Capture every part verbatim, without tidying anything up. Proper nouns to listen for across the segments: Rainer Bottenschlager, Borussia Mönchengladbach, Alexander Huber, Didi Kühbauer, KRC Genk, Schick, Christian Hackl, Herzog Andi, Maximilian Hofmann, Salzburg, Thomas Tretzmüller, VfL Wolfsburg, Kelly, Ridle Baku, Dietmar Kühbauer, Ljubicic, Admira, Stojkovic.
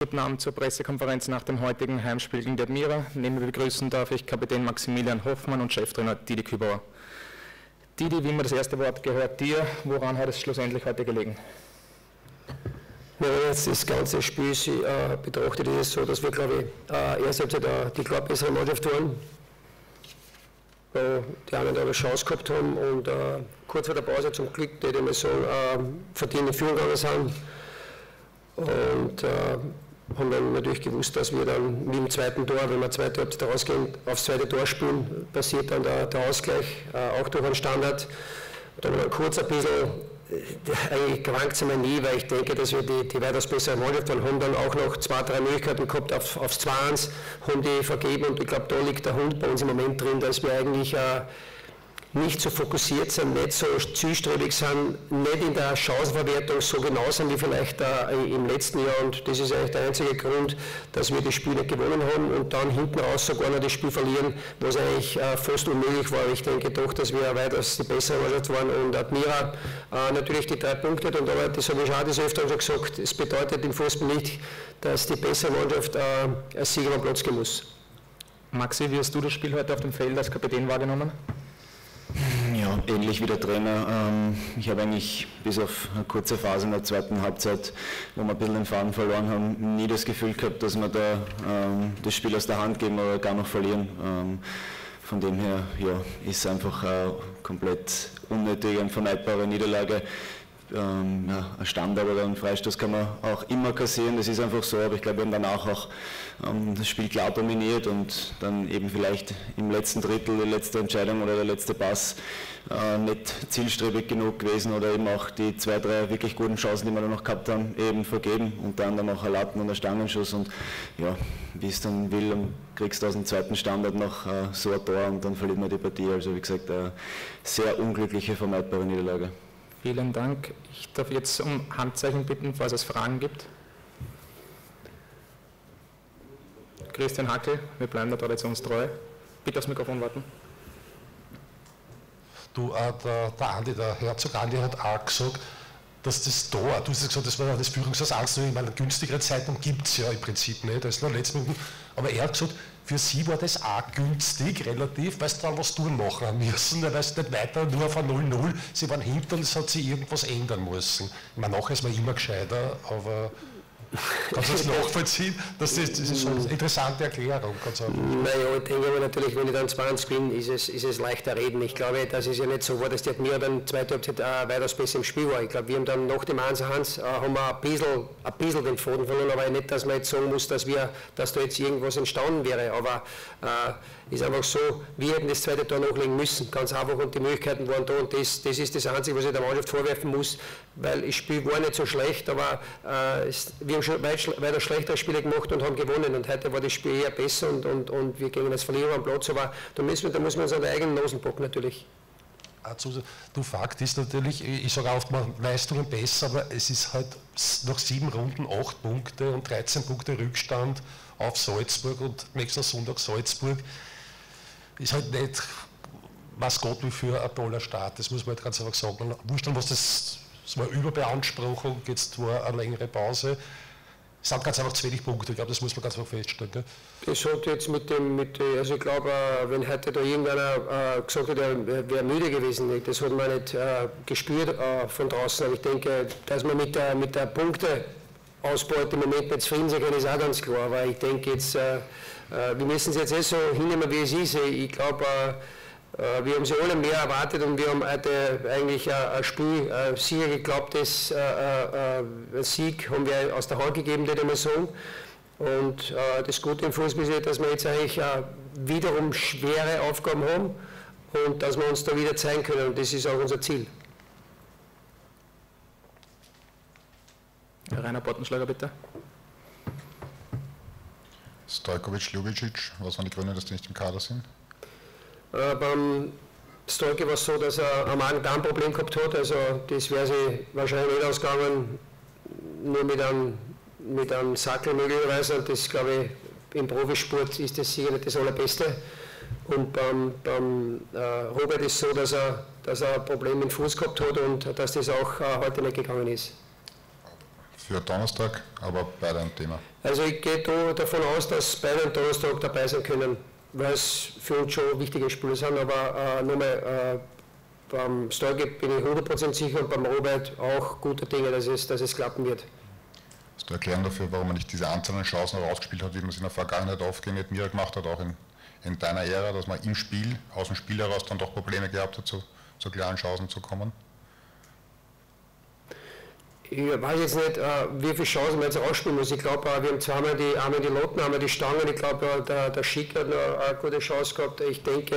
Guten Abend zur Pressekonferenz nach dem heutigen Heimspiel gegen die Admira. Neben mir begrüßen darf ich Kapitän Maximilian Hofmann und Cheftrainer Dietmar Kühbauer. Didi, wie immer das erste Wort gehört dir. Woran hat es schlussendlich heute gelegen? Wenn man jetzt das ganze Spiel äh, betrachtet, ist es so, dass wir, glaube ich, äh, erst Halbzeit äh, die klar bessere Mannschaft waren, wo die anderen da eine Chance gehabt haben und äh, kurz vor der Pause zum Glück, die wir so äh, verdiente Führung gegangen sind. Und äh, haben dann natürlich gewusst, dass wir dann wie im zweiten Tor, wenn wir zweite Halbzeit rausgehen, aufs zweite Tor spielen, passiert dann der, der Ausgleich, äh, auch durch einen Standard. Dann haben wir kurz ein bisschen, eigentlich krankt es mir nie, weil ich denke, dass wir die, die weitaus bessere Mannschaft haben, haben dann auch noch zwei, drei Möglichkeiten gehabt auf, aufs zwei eins, haben die vergeben und ich glaube, da liegt der Hund bei uns im Moment drin, dass wir eigentlich äh, nicht so fokussiert sind, nicht so zielstrebig sind, nicht in der Chancenverwertung so genau sind wie vielleicht äh, im letzten Jahr, und das ist eigentlich der einzige Grund, dass wir das Spiel nicht gewonnen haben und dann hinten raus sogar noch das Spiel verlieren, was eigentlich äh, fast unmöglich war. Ich denke doch, dass wir weitaus die bessere Mannschaft waren und Admira äh, natürlich die drei Punkte, und aber das habe ich auch des Öfteren schon gesagt, es bedeutet im Fußball nicht, dass die bessere Mannschaft äh, als Sieger am Platz gehen muss. Maxi, wie hast du das Spiel heute auf dem Feld als Kapitän wahrgenommen? Ja, ähnlich wie der Trainer. Ich habe eigentlich bis auf eine kurze Phase in der zweiten Halbzeit, wo wir ein bisschen den Faden verloren haben, nie das Gefühl gehabt, dass wir da das Spiel aus der Hand geben oder gar noch verlieren. Von dem her, ja, ist es einfach eine komplett unnötige und vermeidbare Niederlage. Ähm, ja, ein Standard oder ein Freistoß kann man auch immer kassieren, das ist einfach so, aber ich glaube, wir haben danach auch ähm, das Spiel klar dominiert und dann eben vielleicht im letzten Drittel die letzte Entscheidung oder der letzte Pass äh, nicht zielstrebig genug gewesen oder eben auch die zwei, drei wirklich guten Chancen, die wir dann noch gehabt haben, eben vergeben, unter anderem auch ein Latten- und ein Stangenschuss, und ja, wie es dann will, dann kriegst du aus dem zweiten Standard noch äh, so ein Tor und dann verliert man die Partie, also wie gesagt, eine sehr unglückliche, vermeidbare Niederlage. Vielen Dank. Ich darf jetzt um Handzeichen bitten, falls es Fragen gibt. Christian Hackl, wir bleiben der traditionstreu. Bitte aufs Mikrofon warten. Du, äh, der, der, Andi, der Herzog Andi hat auch gesagt, dass das Tor, du hast gesagt, das war das Führungshaus eins, in meiner günstigeren Zeitung gibt es ja im Prinzip nicht, das ist noch letztes Minuten, aber er hat gesagt, für sie war das auch günstig, relativ, weil sie dann was tun machen haben müssen, weil sie nicht weiter nur auf ein null null, sie waren hinten und es hat sich irgendwas ändern müssen. Ich meine, nachher ist man immer gescheiter, aber kannst du das nachvollziehen? Das ist, das ist eine interessante Erklärung. Naja, ich denke mir natürlich, wenn ich dann zwanzig bin, ist es, ist es leichter reden. Ich glaube, dass es ja nicht so war, dass die Admira dann zweite Halbzeit äh, weitaus besser im Spiel war. Ich glaube, wir haben dann nach dem eins eins äh, haben wir ein bisschen, ein bisschen den Faden verloren, aber nicht, dass man jetzt sagen muss, dass, wir, dass da jetzt irgendwas entstanden wäre. Aber es äh, ist einfach so, wir hätten das zweite Tor nachlegen müssen, ganz einfach, und die Möglichkeiten waren da, und das, das ist das Einzige, was ich der Mannschaft vorwerfen muss, weil das Spiel war nicht so schlecht, aber äh, es, wir haben schon weiter schlechtere Spiele gemacht und haben gewonnen, und heute war das Spiel eher besser und, und, und wir gingen als Verlierer am Platz, aber da müssen wir, da müssen wir uns an der eigenen Nasen packen natürlich. Du, Fakt ist natürlich, ich sage oft mal, Leistungen besser, aber es ist halt nach sieben Runden acht Punkte und dreizehn Punkte Rückstand auf Salzburg und nächsten Sonntag Salzburg. Ist halt nicht, was Gott wie für ein toller Start, das muss man halt ganz einfach sagen. Wurscht dann, was das, das war Überbeanspruchung, jetzt war eine längere Pause. Es sind ganz einfach zu wenig Punkte, ich glaube, das muss man ganz einfach feststellen. Gell? Das hat jetzt mit dem, mit, also ich glaube, wenn heute da irgendeiner äh, gesagt hat, er wäre müde gewesen, das hat man nicht äh, gespürt äh, von draußen, aber ich denke, dass man mit der, mit der Punkteausbeute im Moment nicht zufrieden sein kann, ist auch ganz klar, weil ich denke jetzt, äh, wir müssen es jetzt eh so hinnehmen, wie es ist. Ich glaube, äh, wir haben sie alle mehr erwartet und wir haben heute eigentlich ein Spiel sicher geglaubt, das Sieg haben wir aus der Hand gegeben, würde ich mal sagen. Und das Gute im Fußball ist, dass wir jetzt eigentlich wiederum schwere Aufgaben haben und dass wir uns da wieder zeigen können, und das ist auch unser Ziel. Rainer Bottenschlager, bitte. Stojkovic, Ljubicic, was waren die Gründe, dass die nicht im Kader sind? Äh, beim Stojke war es so, dass er ein Magen-Darm-Problem gehabt hat, also das wäre sie wahrscheinlich nicht ausgegangen, nur mit einem, mit einem Sackel möglicherweise, und das, glaube ich, im Profisport ist das sicher nicht das Allerbeste. Und beim, beim äh, Robert ist es so, dass er, dass er ein Problem mit dem Fuß gehabt hat und dass das auch äh, heute nicht gegangen ist. für Donnerstag, aber beide ein Thema. Also ich gehe da davon aus, dass beide am Donnerstag dabei sein können, weil es für uns schon wichtige Spiele sind, aber äh, nochmal, äh, beim Stojkovic bin ich hundert Prozent sicher und beim Robert auch gute Dinge, dass es, dass es klappen wird. Hast du Erklärung dafür, warum man nicht diese Anzahl an Chancen herausgespielt hat, wie man es in der Vergangenheit aufgehend mit Mira gemacht hat, auch in, in deiner Ära, dass man im Spiel, aus dem Spiel heraus dann doch Probleme gehabt hat, zu, zu klaren Chancen zu kommen? Ich weiß jetzt nicht, wie viele Chancen man jetzt ausspielen muss. Ich glaube, wir haben zweimal die einmal die Lotten, einmal die Stangen. Ich glaube, der, der Schick hat noch eine gute Chance gehabt. Ich denke,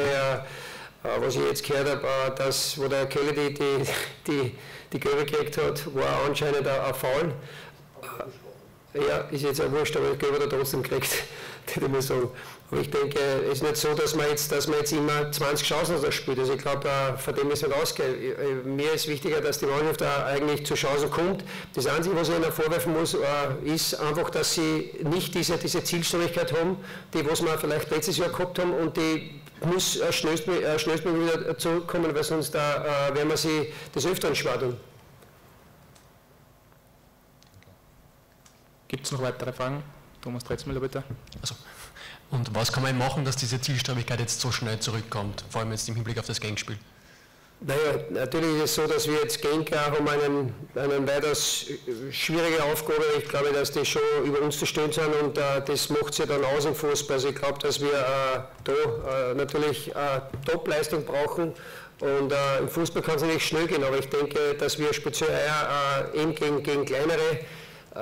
was ich jetzt gehört habe, dass, wo der Kelly die, die, die, die Gelbe gekriegt hat, war anscheinend ein Foul. Ja, ist jetzt auch wurscht, aber die Gelbe hat er trotzdem gekriegt, würde ich mal sagen. Aber ich denke, es ist nicht so, dass man jetzt, dass man jetzt immer zwanzig Chancen ausspielt. Also ich glaube, von dem ist nicht ausgegangen. Mir ist wichtiger, dass die Mannschaft da eigentlich zu Chancen kommt. Das Einzige, was ich ihnen vorwerfen muss, ist einfach, dass sie nicht diese, diese Zielstrebigkeit haben, die was wir vielleicht letztes Jahr gehabt haben, und die muss schnellstmöglich wieder zurückkommen, weil sonst da werden wir sie des Öfteren schwadern. Gibt es noch weitere Fragen? Thomas Tretzmüller, bitte. Also. Und was kann man machen, dass diese Zielstrebigkeit jetzt so schnell zurückkommt, vor allem jetzt im Hinblick auf das Genk-Spiel? Naja, natürlich ist es so, dass wir jetzt Genk haben einen, einen weitaus schwierige Aufgabe. Ich glaube, dass die schon über uns zu stehen sind, und äh, das macht sie ja dann aus im Fußball. Also ich glaube, dass wir äh, da äh, natürlich äh, Top-Leistung brauchen, und äh, im Fußball kann es nicht schnell gehen, aber ich denke, dass wir speziell eher, äh, eben gegen, gegen kleinere Äh,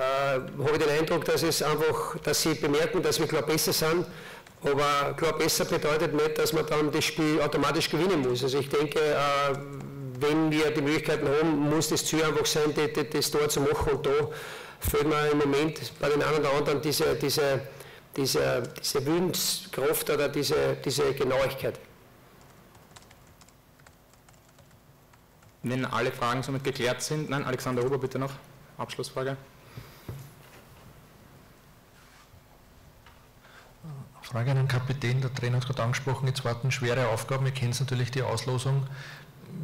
habe ich den Eindruck, dass es einfach, dass sie bemerken, dass wir klar besser sind, aber klar besser bedeutet nicht, dass man dann das Spiel automatisch gewinnen muss. Also ich denke, äh, wenn wir die Möglichkeiten haben, muss das Ziel einfach sein, die, die, das Tor zu machen, und da fehlt mir im Moment bei den einen oder anderen diese, diese, diese, diese Willenskraft oder diese, diese Genauigkeit. Wenn alle Fragen somit geklärt sind, nein, Alexander Huber, bitte noch, Abschlussfrage. Frage an den Kapitän, der Trainer hat gerade angesprochen, jetzt warten schwere Aufgaben, wir kennen natürlich die Auslosung.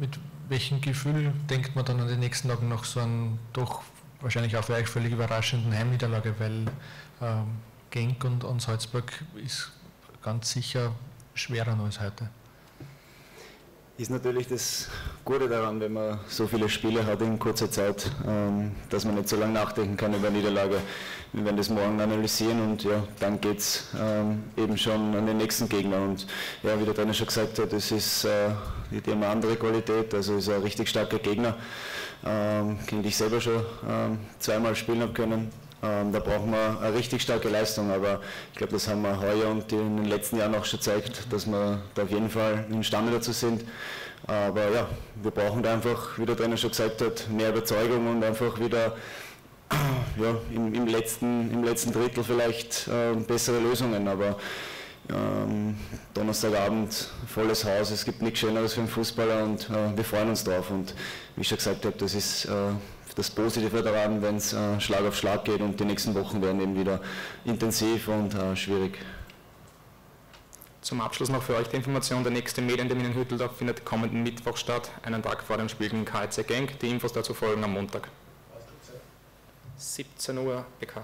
Mit welchem Gefühl denkt man dann an den nächsten Tagen nach so einem doch wahrscheinlich auch für euch völlig überraschenden Heimniederlage, weil äh, Genk und, und Salzburg ist ganz sicher schwerer als heute? Ist natürlich das Gute daran, wenn man so viele Spiele hat in kurzer Zeit, ähm, dass man nicht so lange nachdenken kann über Niederlage. Wir werden das morgen analysieren, und ja, dann geht es ähm, eben schon an den nächsten Gegner. Und ja, wie der Trainer schon gesagt hat, es ist äh, die haben eine andere Qualität, also ist ein richtig starker Gegner, ähm, gegen die ich selber schon ähm, zweimal spielen habe können. Ähm, da brauchen wir eine richtig starke Leistung, aber ich glaube, das haben wir heuer und in den letzten Jahren auch schon gezeigt, dass wir da auf jeden Fall imstande dazu sind. Aber ja, wir brauchen da einfach, wie der Trainer schon gesagt hat, mehr Überzeugung und einfach wieder ja, im, im, letzten, im letzten Drittel vielleicht äh, bessere Lösungen. Aber ähm, Donnerstagabend volles Haus, es gibt nichts Schöneres für einen Fußballer, und äh, wir freuen uns drauf. Und wie ich schon gesagt habe, das ist... Äh, das Positive daran, wenn es äh, Schlag auf Schlag geht, und die nächsten Wochen werden eben wieder intensiv und äh, schwierig. Zum Abschluss noch für euch die Information, der nächste Medientermin in Hütteldorf findet kommenden Mittwoch statt, einen Tag vor dem Spiel gegen K R C Genk. Die Infos dazu folgen am Montag. siebzehn Uhr P K.